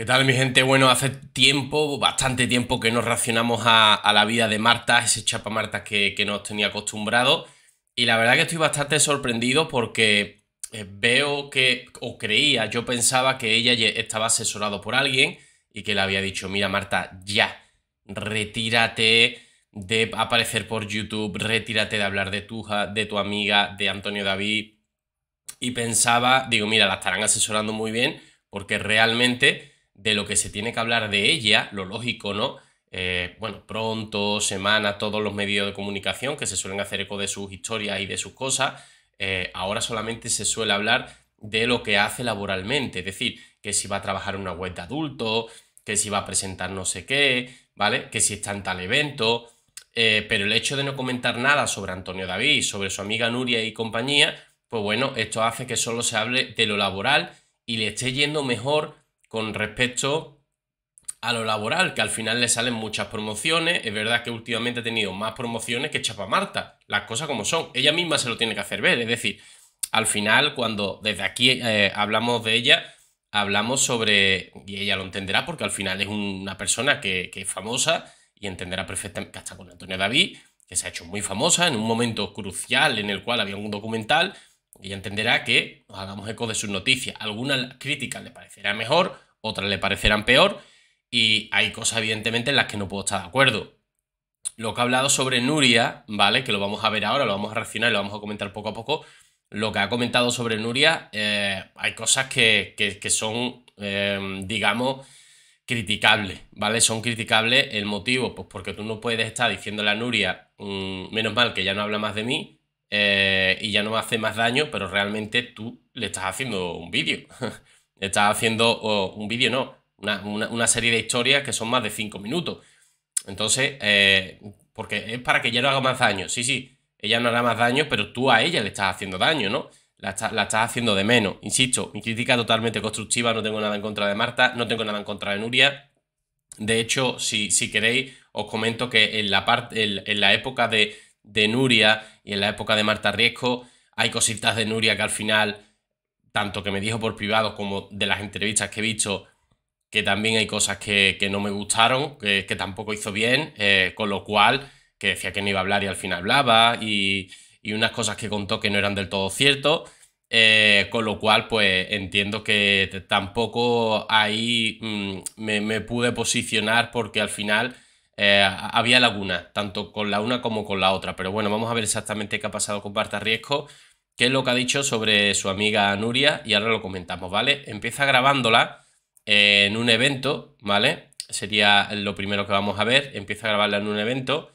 ¿Qué tal, mi gente? Bueno, hace tiempo, bastante tiempo que nos reaccionamos a la vida de Marta, ese Chapa Marta que nos tenía acostumbrado, y la verdad que estoy bastante sorprendido porque veo que, o creía, yo pensaba que ella estaba asesorado por alguien y que le había dicho, mira Marta, ya, retírate de aparecer por YouTube, retírate de hablar de tu amiga, de Antonio David, y pensaba, digo, mira, la estarán asesorando muy bien porque realmente de lo que se tiene que hablar de ella, lo lógico, ¿no? Bueno, pronto, semana, todos los medios de comunicación que se suelen hacer eco de sus historias y de sus cosas, ahora solamente se suele hablar de lo que hace laboralmente, es decir, que si va a trabajar en una web de adultos, que si va a presentar no sé qué, ¿vale? Que si está en tal evento, pero el hecho de no comentar nada sobre Antonio David, sobre su amiga Nuria y compañía, pues bueno, esto hace que solo se hable de lo laboral y le esté yendo mejor con respecto a lo laboral, que al final le salen muchas promociones. Es verdad que últimamente ha tenido más promociones que Chapa Marta, las cosas como son. Ella misma se lo tiene que hacer ver, es decir, al final cuando desde aquí hablamos de ella, hablamos sobre, y ella lo entenderá porque al final es una persona que es famosa y entenderá perfectamente que está con Antonio David, que se ha hecho muy famosa en un momento crucial en el cual había un documental. Ella entenderá que nos hagamos eco de sus noticias. Algunas críticas le parecerán mejor, otras le parecerán peor, y hay cosas evidentemente en las que no puedo estar de acuerdo. Lo que ha hablado sobre Nuria, ¿vale? Que lo vamos a ver ahora, lo vamos a reaccionar y lo vamos a comentar poco a poco. Lo que ha comentado sobre Nuria, hay cosas que son, digamos, criticables, ¿vale? Son criticables. El motivo, pues porque tú no puedes estar diciéndole a Nuria, menos mal que ya no habla más de mí, y ya no me hace más daño, pero realmente tú le estás haciendo un vídeo. Le estás haciendo un vídeo, no, una serie de historias que son más de 5 minutos. Entonces, porque es para que ya no haga más daño. Sí, ella no hará más daño, pero tú a ella le estás haciendo daño, ¿no? La estás haciendo de menos. Insisto, mi crítica totalmente constructiva, no tengo nada en contra de Marta, no tengo nada en contra de Nuria. De hecho, si queréis, os comento que en la época de Nuria y en la época de Marta Riesco hay cositas de Nuria que al final, tanto que me dijo por privado como de las entrevistas que he visto, que también hay cosas que no me gustaron, que tampoco hizo bien, con lo cual, que decía que no iba a hablar y al final hablaba, y unas cosas que contó que no eran del todo cierto, con lo cual pues entiendo que tampoco ahí me pude posicionar porque al final había lagunas, tanto con la una como con la otra. Pero bueno, vamos a ver exactamente qué ha pasado con Marta Riesco, qué es lo que ha dicho sobre su amiga Nuria, y ahora lo comentamos, ¿vale? Empieza grabándola en un evento, ¿vale? Sería lo primero que vamos a ver. Empieza a grabarla en un evento.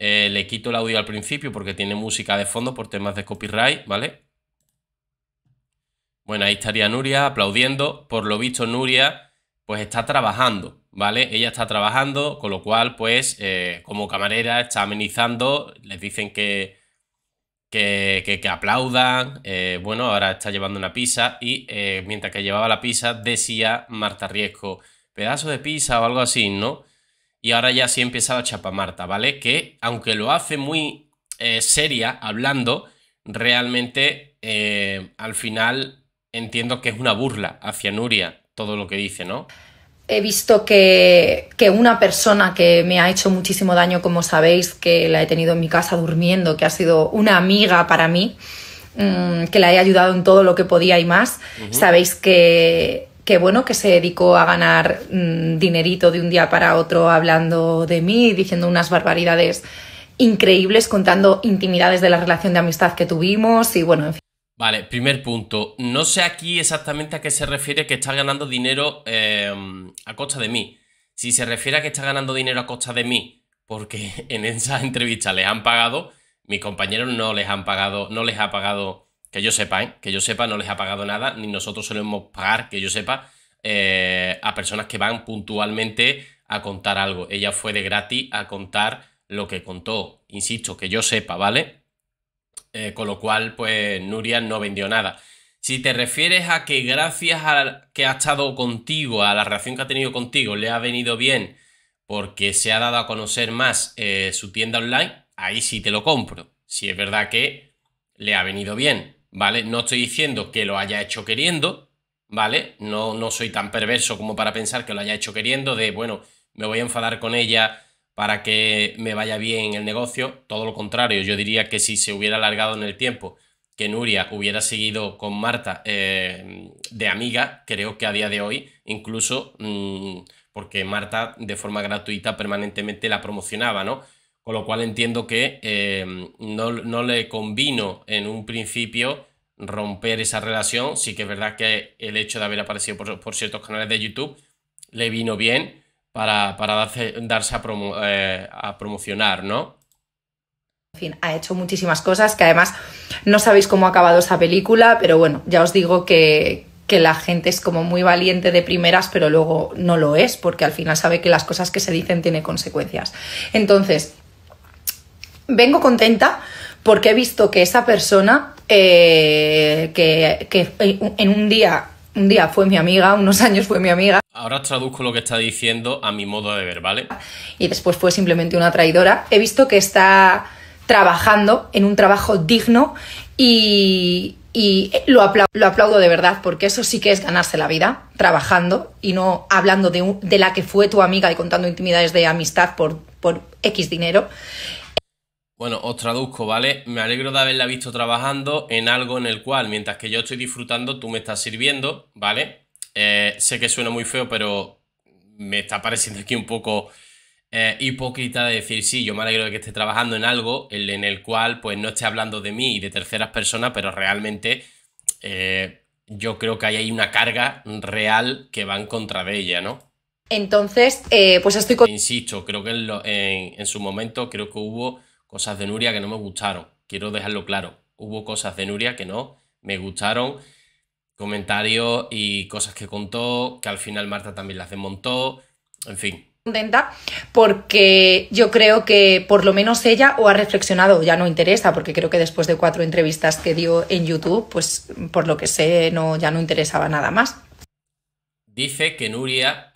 Le quito el audio al principio porque tiene música de fondo por temas de copyright, ¿vale? Bueno, ahí estaría Nuria aplaudiendo. Por lo visto, Nuria pues está trabajando, ¿vale? Ella está trabajando, con lo cual, pues, como camarera, está amenizando, les dicen que aplaudan. Bueno, ahora está llevando una pizza y mientras que llevaba la pizza decía Marta Riesco, pedazo de pizza o algo así, ¿no? Y ahora ya sí empezaba Chapa Marta, ¿vale? Que, aunque lo hace muy seria, hablando, realmente, al final, entiendo que es una burla hacia Nuria todo lo que dice, ¿no? He visto que una persona que me ha hecho muchísimo daño, como sabéis, que la he tenido en mi casa durmiendo, que ha sido una amiga para mí, que la he ayudado en todo lo que podía y más. Sabéis que bueno, que se dedicó a ganar dinerito de un día para otro hablando de mí, diciendo unas barbaridades increíbles, contando intimidades de la relación de amistad que tuvimos y bueno, en fin. Vale, primer punto. No sé aquí exactamente a qué se refiere que está ganando dinero a costa de mí. Si se refiere a que está ganando dinero a costa de mí, porque en esa entrevista les han pagado, mis compañeros no les han pagado, no les ha pagado, que yo sepa, ¿eh? Que yo sepa, no les ha pagado nada, ni nosotros solemos pagar, que yo sepa, a personas que van puntualmente a contar algo. Ella fue de gratis a contar lo que contó, insisto, que yo sepa, ¿vale? Con lo cual, pues Nuria no vendió nada. Si te refieres a que gracias a que ha estado contigo, a la relación que ha tenido contigo, le ha venido bien porque se ha dado a conocer más su tienda online, ahí sí te lo compro. Si es verdad que le ha venido bien, ¿vale? No estoy diciendo que lo haya hecho queriendo, ¿vale? No soy tan perverso como para pensar que lo haya hecho queriendo, de, bueno, me voy a enfadar con ella para que me vaya bien el negocio. Todo lo contrario, yo diría que si se hubiera alargado en el tiempo, que Nuria hubiera seguido con Marta de amiga, creo que a día de hoy, incluso porque Marta de forma gratuita permanentemente la promocionaba, ¿no? Con lo cual entiendo que no le convino en un principio romper esa relación. Sí que es verdad que el hecho de haber aparecido por ciertos canales de YouTube le vino bien para darse a promocionar, ¿no? En fin, ha hecho muchísimas cosas que además no sabéis cómo ha acabado esa película, pero bueno, ya os digo que la gente es como muy valiente de primeras, pero luego no lo es, porque al final sabe que las cosas que se dicen tienen consecuencias. Entonces, vengo contenta porque he visto que esa persona que en un día fue mi amiga, unos años fue mi amiga. Ahora traduzco lo que está diciendo a mi modo de ver, ¿vale? Y después fue simplemente una traidora. He visto que está trabajando en un trabajo digno y lo aplaudo de verdad, porque eso sí que es ganarse la vida, trabajando y no hablando de la que fue tu amiga y contando intimidades de amistad por X dinero. Bueno, os traduzco, ¿vale? Me alegro de haberla visto trabajando en algo en el cual, mientras que yo estoy disfrutando, tú me estás sirviendo, ¿vale? Sé que suena muy feo, pero me está pareciendo aquí un poco hipócrita de decir, sí, yo me alegro de que esté trabajando en algo en el cual pues no esté hablando de mí y de terceras personas, pero realmente yo creo que ahí hay una carga real que va en contra de ella, ¿no? Entonces, pues estoy con... Insisto, creo que en su momento creo que hubo cosas de Nuria que no me gustaron, quiero dejarlo claro. Hubo cosas de Nuria que no me gustaron, comentarios y cosas que contó, que al final Marta también las desmontó, en fin. Contenta porque yo creo que por lo menos ella o ha reflexionado, ya no interesa, porque creo que después de 4 entrevistas que dio en YouTube, pues por lo que sé ya no interesaba nada más. Dice que Nuria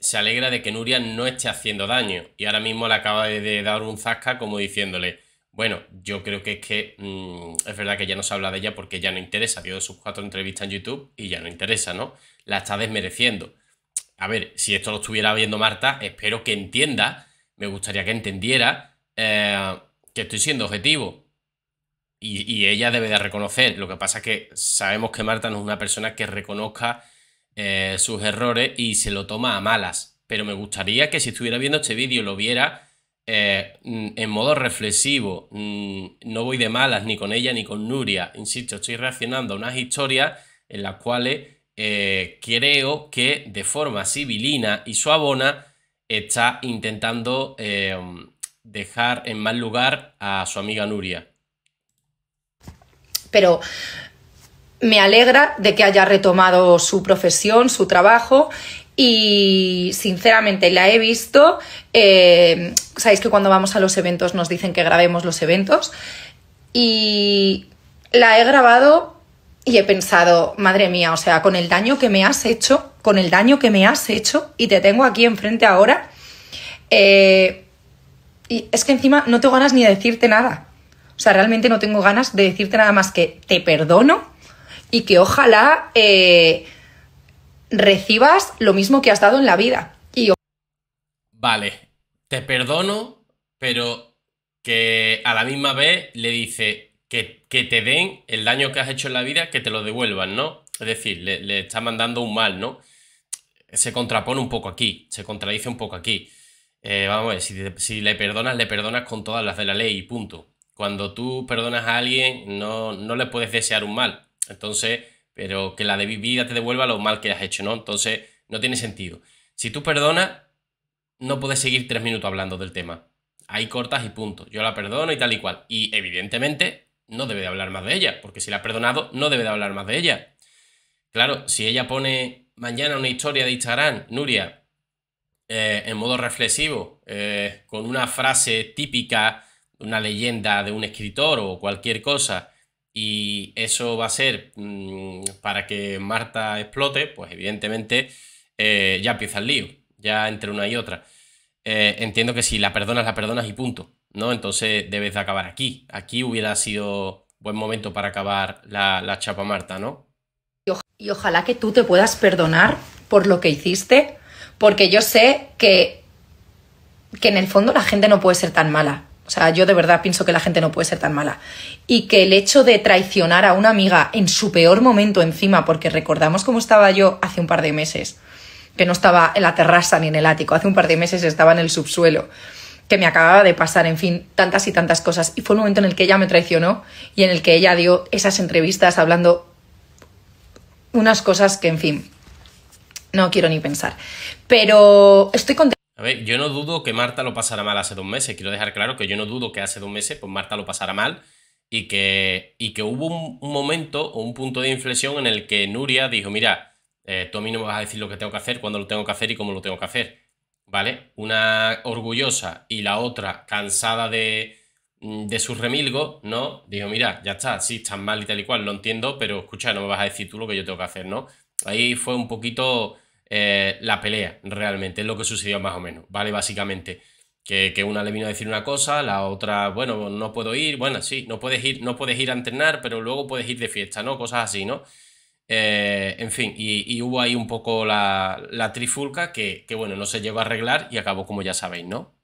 se alegra de que Nuria no esté haciendo daño y ahora mismo le acaba de dar un zasca como diciéndole, bueno, yo creo que es que es verdad que ya no se habla de ella porque ya no interesa, dio sus 4 entrevistas en YouTube y ya no interesa, ¿no? La está desmereciendo. A ver, si esto lo estuviera viendo Marta, espero que entienda, me gustaría que entendiera que estoy siendo objetivo y ella debe de reconocer. Lo que pasa es que sabemos que Marta no es una persona que reconozca sus errores y se lo toma a malas, pero me gustaría que si estuviera viendo este vídeo lo viera en modo reflexivo. No voy de malas ni con ella ni con Nuria, insisto, estoy reaccionando a unas historias en las cuales creo que de forma sibilina y suavona está intentando dejar en mal lugar a su amiga Nuria. Pero me alegra de que haya retomado su profesión, su trabajo, y sinceramente la he visto. Sabéis que cuando vamos a los eventos nos dicen que grabemos los eventos y la he grabado y he pensado, madre mía, o sea, con el daño que me has hecho, con el daño que me has hecho y te tengo aquí enfrente ahora, y es que encima no tengo ganas ni de decirte nada. O sea, realmente no tengo ganas de decirte nada más que te perdono. Y que ojalá recibas lo mismo que has dado en la vida. Y... Vale, te perdono, pero que a la misma vez le dice que te den el daño que has hecho en la vida, que te lo devuelvan, ¿no? Es decir, le está mandando un mal, ¿no? Se contrapone un poco aquí, se contradice un poco aquí. Vamos a ver, si le perdonas con todas las de la ley y punto. Cuando tú perdonas a alguien, no le puedes desear un mal. Entonces, pero que la de vida te devuelva lo mal que has hecho, ¿no? Entonces, no tiene sentido. Si tú perdonas, no puedes seguir 3 minutos hablando del tema. Ahí cortas y punto. Yo la perdono y tal y cual. Y evidentemente, no debe de hablar más de ella, porque si la ha perdonado, no debe de hablar más de ella. Claro, si ella pone mañana una historia de Instagram, Nuria, en modo reflexivo, con una frase típica, una leyenda de un escritor o cualquier cosa, y eso va a ser para que Marta explote, pues evidentemente ya empieza el lío, ya entre una y otra. Entiendo que si la perdonas y punto, ¿no? Entonces debes de acabar aquí. Aquí hubiera sido buen momento para acabar la chapa Marta, ¿no? Y ojalá que tú te puedas perdonar por lo que hiciste, porque yo sé que en el fondo la gente no puede ser tan mala. O sea, yo de verdad pienso que la gente no puede ser tan mala. Y que el hecho de traicionar a una amiga en su peor momento encima, porque recordamos cómo estaba yo hace un par de meses, que no estaba en la terraza ni en el ático, hace un par de meses estaba en el subsuelo, que me acababa de pasar, en fin, tantas y tantas cosas. Y fue el momento en el que ella me traicionó y en el que ella dio esas entrevistas hablando unas cosas que, en fin, no quiero ni pensar. Pero estoy contenta. A ver, yo no dudo que Marta lo pasara mal hace 2 meses. Quiero dejar claro que yo no dudo que hace 2 meses pues Marta lo pasara mal y que hubo un momento o un punto de inflexión en el que Nuria dijo, mira, tú a mí no me vas a decir lo que tengo que hacer, cuándo lo tengo que hacer y cómo lo tengo que hacer, ¿vale? Una orgullosa y la otra cansada de sus remilgos, ¿no? Dijo, mira, ya está, sí, estás mal y tal y cual, lo entiendo, pero escucha, no me vas a decir tú lo que yo tengo que hacer, ¿no? Ahí fue un poquito... la pelea, realmente, es lo que sucedió más o menos, ¿vale? Básicamente, que una le vino a decir una cosa, la otra, bueno, no puedo ir, bueno, sí, no puedes ir a entrenar, pero luego puedes ir de fiesta, ¿no? Cosas así, ¿no? En fin, y hubo ahí un poco la trifulca que, bueno, no se llegó a arreglar y acabó como ya sabéis, ¿no?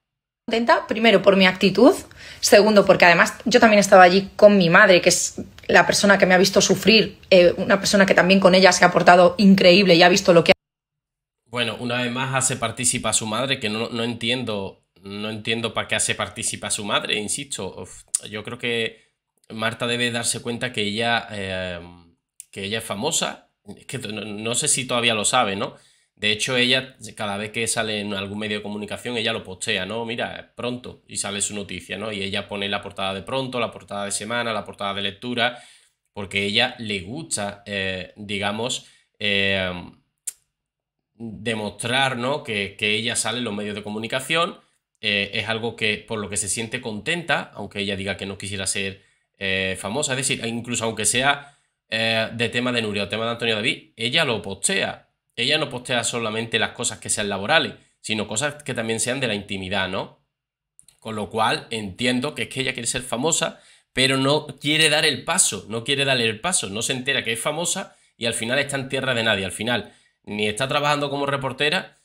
Contenta, primero, por mi actitud, segundo, porque además yo también estaba allí con mi madre, que es... la persona que me ha visto sufrir, una persona que también con ella se ha portado increíble y ha visto lo que... Bueno, una vez más hace partícipe a su madre, que no entiendo para qué hace partícipe a su madre, insisto. Uf, yo creo que Marta debe darse cuenta que ella es famosa, es que no sé si todavía lo sabe, ¿no? De hecho, ella cada vez que sale en algún medio de comunicación, ella lo postea, ¿no? Mira, pronto, y sale su noticia, ¿no? Y ella pone la portada de pronto, la portada de semana, la portada de lectura, porque a ella le gusta, digamos... demostrar, ¿no?, que ella sale en los medios de comunicación, es algo que por lo que se siente contenta, aunque ella diga que no quisiera ser famosa, es decir, incluso aunque sea de tema de Nuria o tema de Antonio David, ella lo postea. Ella no postea solamente las cosas que sean laborales, sino cosas que también sean de la intimidad, ¿no? Con lo cual entiendo que es que ella quiere ser famosa, pero no quiere dar el paso, no se entera que es famosa y al final está en tierra de nadie, al final... ni está trabajando como reportera,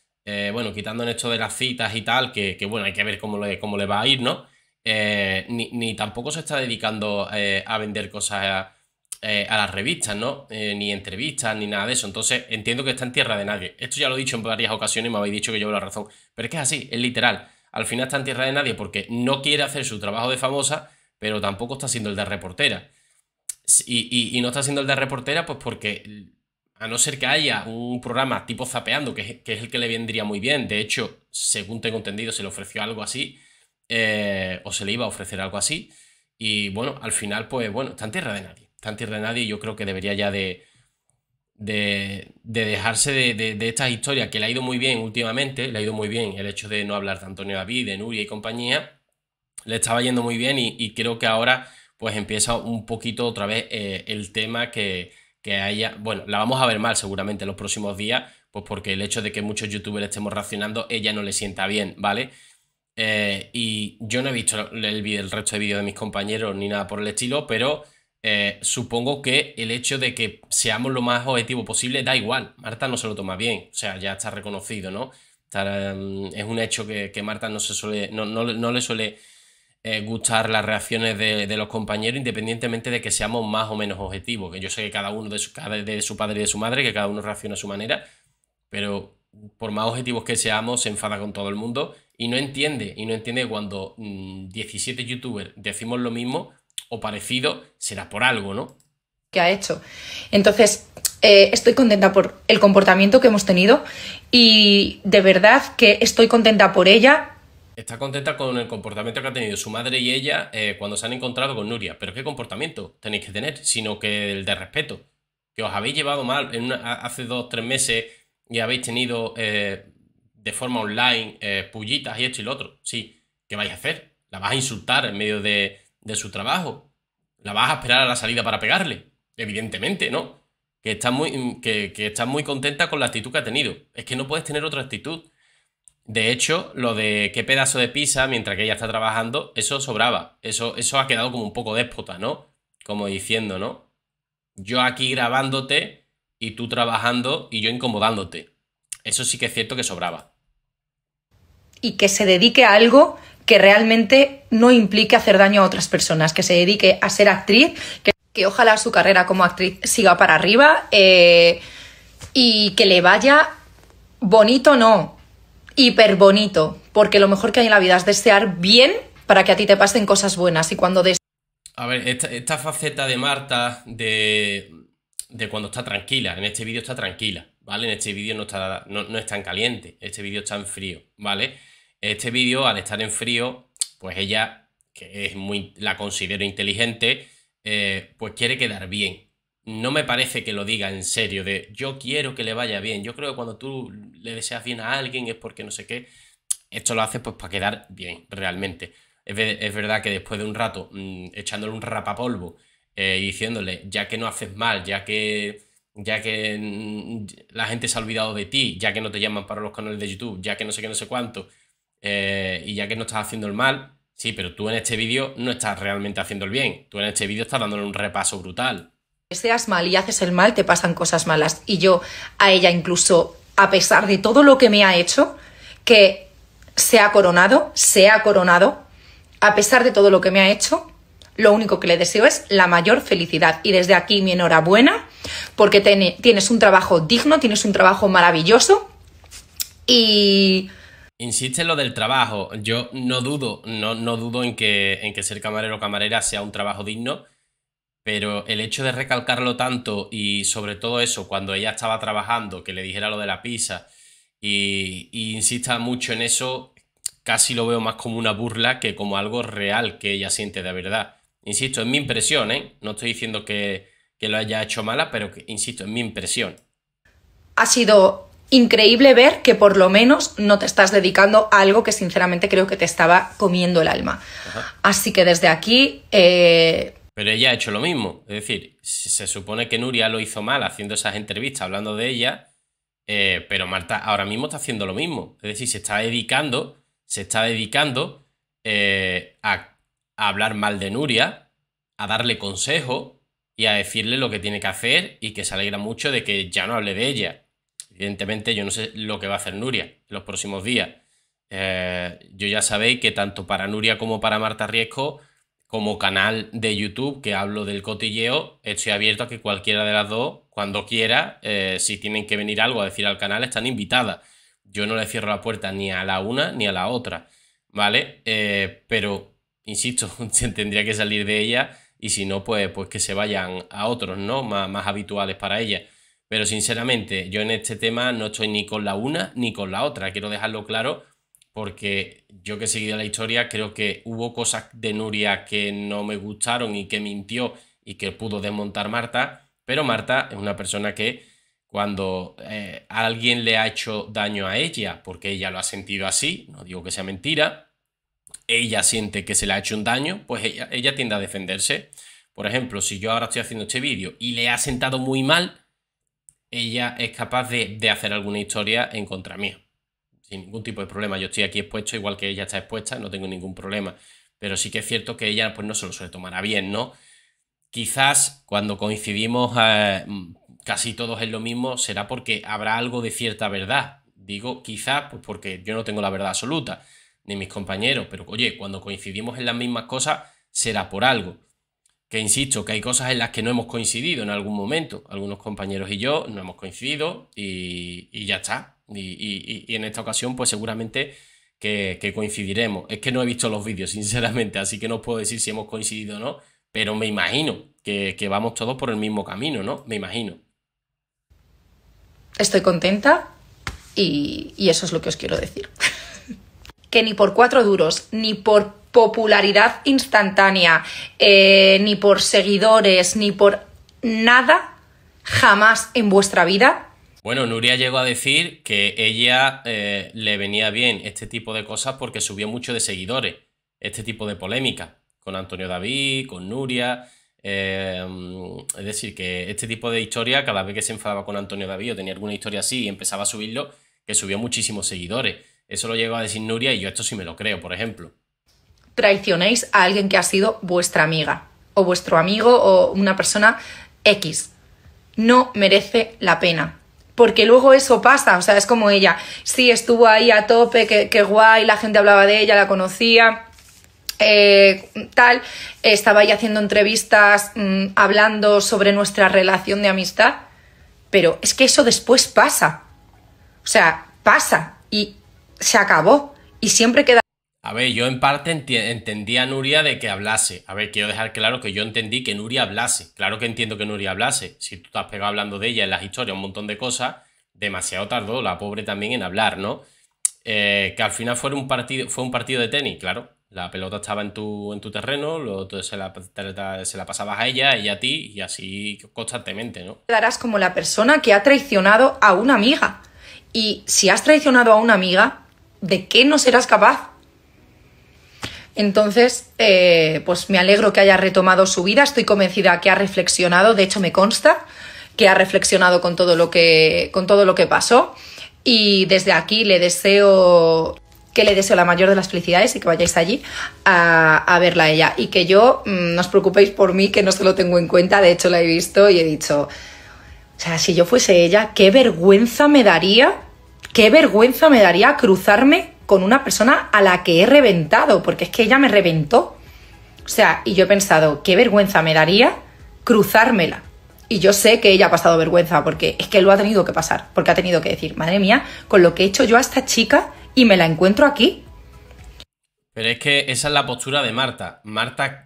bueno, quitando en esto de las citas y tal, que bueno, hay que ver cómo le va a ir, ¿no? Ni tampoco se está dedicando a vender cosas a las revistas, ¿no? Ni entrevistas, ni nada de eso. Entonces, entiendo que está en tierra de nadie. Esto ya lo he dicho en varias ocasiones y me habéis dicho que llevo la razón. Pero es que es así, es literal. Al final está en tierra de nadie porque no quiere hacer su trabajo de famosa, pero tampoco está siendo el de reportera. Y no está siendo el de reportera pues porque... a no ser que haya un programa tipo Zapeando, que es el que le vendría muy bien. De hecho, según tengo entendido, se le ofreció algo así, o se le iba a ofrecer algo así. Y bueno, al final, pues bueno, está en tierra de nadie. Está en tierra de nadie y yo creo que debería ya de dejarse de estas historias, que le ha ido muy bien últimamente. Le ha ido muy bien el hecho de no hablar de Antonio David, de Nuria y compañía. Le estaba yendo muy bien y creo que ahora pues empieza un poquito otra vez el tema que haya, bueno, la vamos a ver mal seguramente en los próximos días, pues porque el hecho de que muchos youtubers estemos reaccionando, ella no le sienta bien, ¿vale? Y yo no he visto el resto de vídeos de mis compañeros ni nada por el estilo, pero supongo que el hecho de que seamos lo más objetivos posible da igual. Marta no se lo toma bien, o sea, ya está reconocido, ¿no? Es un hecho que Marta no le suele gustar las reacciones de los compañeros, independientemente de que seamos más o menos objetivos, que yo sé que cada uno de su padre y de su madre, que cada uno reacciona a su manera, pero por más objetivos que seamos, se enfada con todo el mundo y no entiende cuando 17 youtubers decimos lo mismo o parecido, será por algo, ¿no? Que ha hecho. Entonces, estoy contenta por el comportamiento que hemos tenido y de verdad que estoy contenta por ella. Está contenta con el comportamiento que ha tenido su madre y ella cuando se han encontrado con Nuria. Pero ¿qué comportamiento tenéis que tener? Sino que el de respeto. Que os habéis llevado mal hace 2 o 3 meses y habéis tenido de forma online pullitas y esto y lo otro. Sí, ¿qué vais a hacer? ¿La vas a insultar en medio de su trabajo? ¿La vas a esperar a la salida para pegarle? Evidentemente, ¿no? Que está muy contenta con la actitud que ha tenido. Es que no puedes tener otra actitud. De hecho, lo de qué pedazo de pizza mientras que ella está trabajando, eso sobraba. Eso ha quedado como un poco déspota, ¿no? Como diciendo, ¿no? Yo aquí grabándote y tú trabajando y yo incomodándote. Eso sí que es cierto que sobraba. Y que se dedique a algo que realmente no implique hacer daño a otras personas, que se dedique a ser actriz, que ojalá su carrera como actriz siga para arriba y que le vaya bonito, no, hiper bonito, porque lo mejor que hay en la vida es desear bien para que a ti te pasen cosas buenas. Y cuando a ver, esta faceta de Marta de cuando está tranquila, en este vídeo está tranquila, ¿vale? En este vídeo no está en caliente, este vídeo está en frío, ¿vale? Este vídeo, al estar en frío, pues ella, que es la considero inteligente, pues quiere quedar bien. No me parece que lo diga en serio, de yo quiero que le vaya bien. Yo creo que cuando tú le deseas bien a alguien es porque no sé qué. Esto lo hace pues para quedar bien, realmente. Es verdad que después de un rato, echándole un rapapolvo y diciéndole, ya que no haces mal, ya que la gente se ha olvidado de ti, ya que no te llaman para los canales de YouTube, ya que no sé qué, no sé cuánto, y ya que no estás haciendo el mal, sí, pero tú en este vídeo no estás realmente haciendo el bien, tú en este vídeo estás dándole un repaso brutal. Que seas mal y haces el mal, te pasan cosas malas. Y yo a ella incluso, a pesar de todo lo que me ha hecho, que se ha coronado, a pesar de todo lo que me ha hecho, lo único que le deseo es la mayor felicidad. Y desde aquí mi enhorabuena, porque tienes un trabajo digno, tienes un trabajo maravilloso. Y... insiste en lo del trabajo. Yo no dudo en que ser camarero o camarera sea un trabajo digno, pero el hecho de recalcarlo tanto y sobre todo eso, cuando ella estaba trabajando, que le dijera lo de la pizza y insista mucho en eso, casi lo veo más como una burla que como algo real que ella siente de verdad. Insisto, es mi impresión, ¿eh? No estoy diciendo que lo haya hecho mala, pero que, insisto, es mi impresión. Ha sido increíble ver que por lo menos no te estás dedicando a algo que sinceramente creo que te estaba comiendo el alma. Ajá. Así que desde aquí... Pero ella ha hecho lo mismo. Es decir, se supone que Nuria lo hizo mal haciendo esas entrevistas, hablando de ella, pero Marta ahora mismo está haciendo lo mismo. Es decir, se está dedicando a hablar mal de Nuria, a darle consejo y a decirle lo que tiene que hacer, y que se alegra mucho de que ya no hable de ella. Evidentemente, yo no sé lo que va a hacer Nuria en los próximos días. Yo ya sabéis que tanto para Nuria como para Marta Riesco, como canal de YouTube que hablo del cotilleo, estoy abierto a que cualquiera de las dos, cuando quiera, si tienen que venir algo a decir al canal, están invitadas. Yo no le cierro la puerta ni a la una ni a la otra, ¿vale? Pero, insisto, tendría que salir de ella, y si no, pues que se vayan a otros, ¿no? Más habituales para ella. Pero sinceramente, yo en este tema no estoy ni con la una ni con la otra. Quiero dejarlo claro, porque yo que he seguido la historia creo que hubo cosas de Nuria que no me gustaron y que mintió y que pudo desmontar Marta. Pero Marta es una persona que cuando alguien le ha hecho daño a ella, porque ella lo ha sentido así, no digo que sea mentira, ella siente que se le ha hecho un daño, pues ella tiende a defenderse. Por ejemplo, si yo ahora estoy haciendo este vídeo y le ha sentado muy mal, ella es capaz de hacer alguna historia en contra mía, sin ningún tipo de problema. Yo estoy aquí expuesto, igual que ella está expuesta, no tengo ningún problema. Pero sí que es cierto que ella pues no se lo suele tomar a bien, ¿no? Quizás cuando coincidimos casi todos en lo mismo será porque habrá algo de cierta verdad. Digo quizás pues porque yo no tengo la verdad absoluta, ni mis compañeros, pero oye, cuando coincidimos en las mismas cosas será por algo. Que insisto, que hay cosas en las que no hemos coincidido en algún momento. Algunos compañeros y yo no hemos coincidido y ya está. Y en esta ocasión pues seguramente que coincidiremos. Es que no he visto los vídeos, sinceramente, así que no os puedo decir si hemos coincidido o no, pero me imagino que vamos todos por el mismo camino, ¿no? Me imagino. Estoy contenta y eso es lo que os quiero decir. Que ni por 4 duros, ni por popularidad instantánea, ni por seguidores, ni por nada, jamás en vuestra vida. Bueno, Nuria llegó a decir que ella le venía bien este tipo de cosas porque subió mucho de seguidores, este tipo de polémica, con Antonio David, con Nuria. Es decir, que este tipo de historia, cada vez que se enfadaba con Antonio David o tenía alguna historia así y empezaba a subirlo, que subió muchísimos seguidores. Eso lo llegó a decir Nuria y yo esto sí me lo creo, por ejemplo. Traicionéis a alguien que ha sido vuestra amiga o vuestro amigo o una persona X. no merece la pena. Porque luego eso pasa, o sea, es como ella. Sí, estuvo ahí a tope, qué guay, la gente hablaba de ella, la conocía, tal. Estaba ahí haciendo entrevistas, hablando sobre nuestra relación de amistad. Pero es que eso después pasa. O sea, pasa y se acabó. Y siempre queda... A ver, yo en parte entendí a Nuria de que hablase. A ver, quiero dejar claro que yo entendí que Nuria hablase. Claro que entiendo que Nuria hablase. Si tú te has pegado hablando de ella en las historias, un montón de cosas, demasiado tardó la pobre también en hablar, ¿no? Que al final fue un partido de tenis, claro. La pelota estaba en tu terreno, se la pasabas a ella, ella a ti, y así constantemente, ¿no? Te darás como la persona que ha traicionado a una amiga. Y si has traicionado a una amiga, ¿de qué no serás capaz? Entonces, pues me alegro que haya retomado su vida. Estoy convencida que ha reflexionado. De hecho, me consta que ha reflexionado con todo lo que pasó. Y desde aquí le deseo la mayor de las felicidades y que vayáis allí a verla a ella. Y que yo, no os preocupéis por mí, que no se lo tengo en cuenta. De hecho, la he visto y he dicho, o sea, si yo fuese ella, qué vergüenza me daría cruzarme con una persona a la que he reventado, porque es que ella me reventó. O sea, y yo he pensado, qué vergüenza me daría cruzármela. Y yo sé que ella ha pasado vergüenza, porque es que lo ha tenido que pasar, porque ha tenido que decir, madre mía, con lo que he hecho yo a esta chica y me la encuentro aquí. Pero es que esa es la postura de Marta. Marta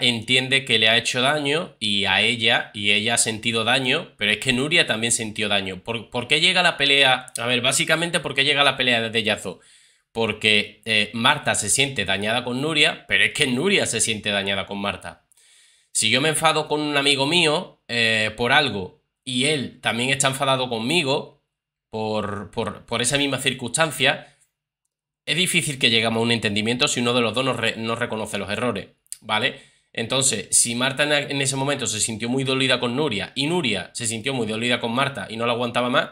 entiende que le ha hecho daño y ella ha sentido daño, pero es que Nuria también sintió daño. ¿Por qué llega la pelea? A ver, básicamente, ¿por qué llega la pelea de Yazo? Porque Marta se siente dañada con Nuria, pero es que Nuria se siente dañada con Marta. Si yo me enfado con un amigo mío por algo y él también está enfadado conmigo por esa misma circunstancia, es difícil que lleguemos a un entendimiento si uno de los dos no reconoce los errores, ¿vale? Entonces, si Marta en ese momento se sintió muy dolida con Nuria y Nuria se sintió muy dolida con Marta y no la aguantaba más,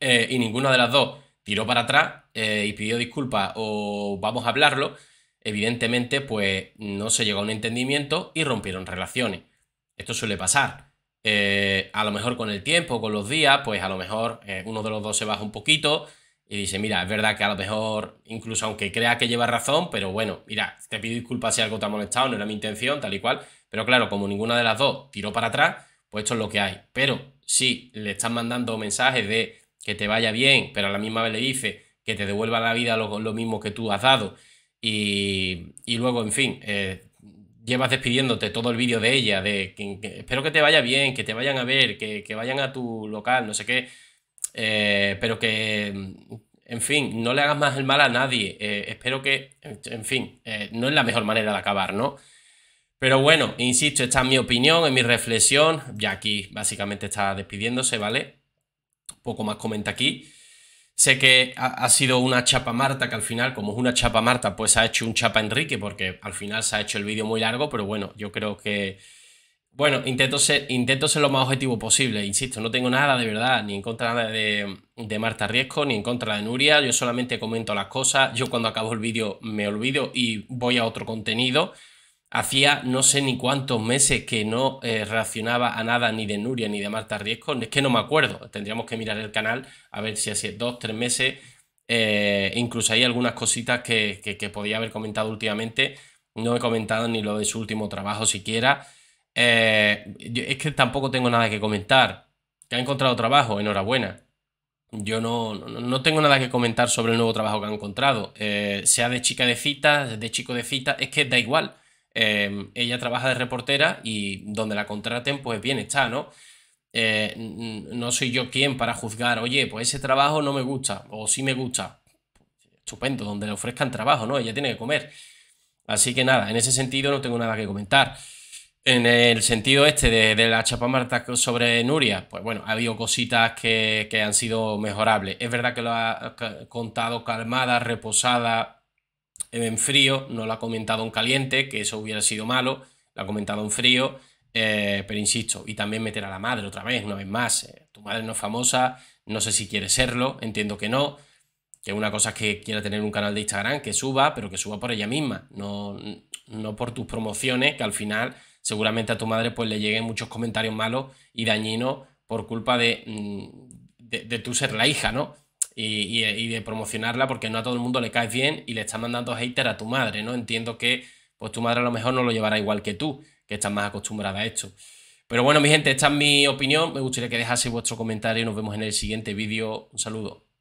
y ninguna de las dos tiró para atrás y pidió disculpas o vamos a hablarlo, evidentemente pues no se llegó a un entendimiento y rompieron relaciones. Esto suele pasar. A lo mejor con el tiempo, con los días, pues a lo mejor uno de los dos se baja un poquito y dice, mira, es verdad que a lo mejor, incluso aunque crea que lleva razón, pero bueno, mira, te pido disculpas si algo te ha molestado, no era mi intención, tal y cual. Pero claro, como ninguna de las dos tiró para atrás, pues esto es lo que hay. Pero si le están mandando mensajes de que te vaya bien, pero a la misma vez le dice que te devuelva la vida lo mismo que tú has dado y luego, en fin, llevas despidiéndote todo el vídeo de ella, de que espero que te vaya bien, que te vayan a ver, que vayan a tu local, no sé qué, pero que, en fin, no le hagas más el mal a nadie, espero que, en fin, no es la mejor manera de acabar, ¿no? Pero bueno, insisto, esta es mi opinión, es mi reflexión, ya aquí básicamente está despidiéndose, ¿vale? Poco más comenta aquí. Sé que ha sido una Chapa Marta, que al final, como es una Chapa Marta, pues ha hecho un Chapa Enrique, porque al final se ha hecho el vídeo muy largo, pero bueno, yo creo que... Bueno, intento ser lo más objetivo posible, insisto, no tengo nada de verdad, ni en contra de Marta Riesco, ni en contra de Nuria, yo solamente comento las cosas, yo cuando acabo el vídeo me olvido y voy a otro contenido. Hacía no sé ni cuántos meses que no reaccionaba a nada ni de Nuria ni de Marta Riesco. Es que no me acuerdo. Tendríamos que mirar el canal a ver si hace 2 o 3 meses. Incluso hay algunas cositas que podía haber comentado últimamente. No he comentado ni lo de su último trabajo siquiera. Es que tampoco tengo nada que comentar. Que ha encontrado trabajo, enhorabuena. Yo no tengo nada que comentar sobre el nuevo trabajo que ha encontrado. Sea de chica de cita, de chico de cita, es que da igual. Ella trabaja de reportera y donde la contraten pues bien está, ¿no? No soy yo quien para juzgar, oye, pues ese trabajo no me gusta o sí me gusta, estupendo, donde le ofrezcan trabajo, ¿no? Ella tiene que comer, así que nada, en ese sentido no tengo nada que comentar. En el sentido este de la Chapa Marta sobre Nuria, pues bueno, ha habido cositas que han sido mejorables, es verdad que lo ha contado calmada, reposada, en frío, no lo ha comentado en caliente, que eso hubiera sido malo, lo ha comentado en frío, pero insisto, y también meter a la madre otra vez, una vez más, tu madre no es famosa, no sé si quiere serlo, entiendo que no, que una cosa es que quiera tener un canal de Instagram, que suba, pero que suba por ella misma, no por tus promociones, que al final seguramente a tu madre pues le lleguen muchos comentarios malos y dañinos por culpa de tú ser la hija, ¿no? Y de promocionarla, porque no a todo el mundo le caes bien y le estás mandando hater a tu madre, ¿no? Entiendo que pues tu madre a lo mejor no lo llevará igual que tú, que estás más acostumbrada a esto. Pero bueno, mi gente, esta es mi opinión. Me gustaría que dejaseis vuestro comentario y nos vemos en el siguiente vídeo. Un saludo.